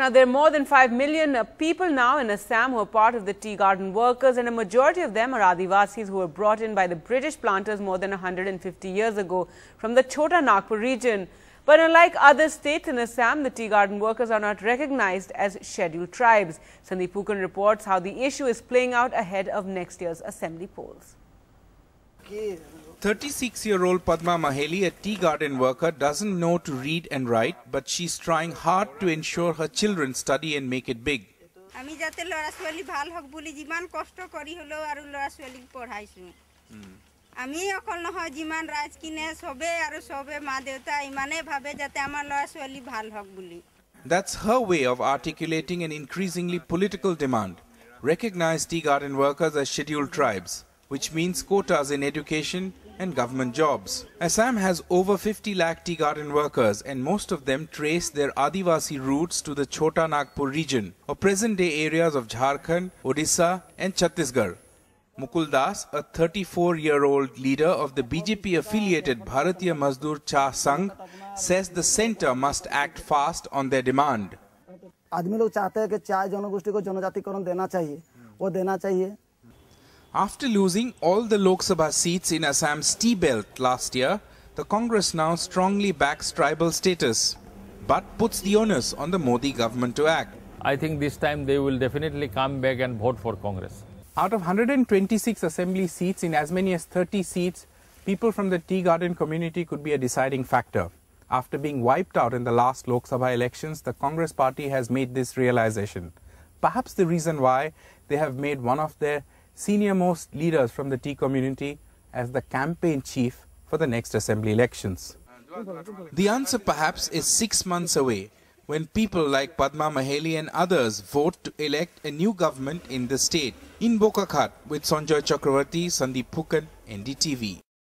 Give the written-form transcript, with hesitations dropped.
Now, there are more than 5 million people now in Assam who are part of the tea garden workers, and a majority of them are Adivasis who were brought in by the British planters more than 150 years ago from the Chota Nagpur region. But unlike other states in Assam, the tea garden workers are not recognized as scheduled tribes. Sandeep Pukan reports how the issue is playing out ahead of next year's assembly polls. 36-year-old Padma Maheli, a tea garden worker, doesn't know to read and write, but she's trying hard to ensure her children study and make it big. That's her way of articulating an increasingly political demand. Recognize tea garden workers as scheduled tribes, which means quotas in education and government jobs. Assam has over 50 lakh tea garden workers, and most of them trace their Adivasi roots to the Chota Nagpur region or present-day areas of Jharkhand, Odisha and Chhattisgarh. Mukul Das, a 34-year-old leader of the BJP-affiliated Bharatiya Mazdoor Chah Sang, says the centre must act fast on their demand. After losing all the Lok Sabha seats in Assam's tea belt last year, the Congress now strongly backs tribal status, but puts the onus on the Modi government to act. I think this time they will definitely come back and vote for Congress. Out of 126 assembly seats, in as many as 30 seats, people from the tea garden community could be a deciding factor. After being wiped out in the last Lok Sabha elections, the Congress party has made this realization. Perhaps the reason why they have made one of their senior-most leaders from the tea community as the campaign chief for the next assembly elections. The answer perhaps is 6 months away, when people like Padma Maheli and others vote to elect a new government in the state. In Bokakhat, with Sanjoy Chakravarti, Sandeep Pukan, NDTV.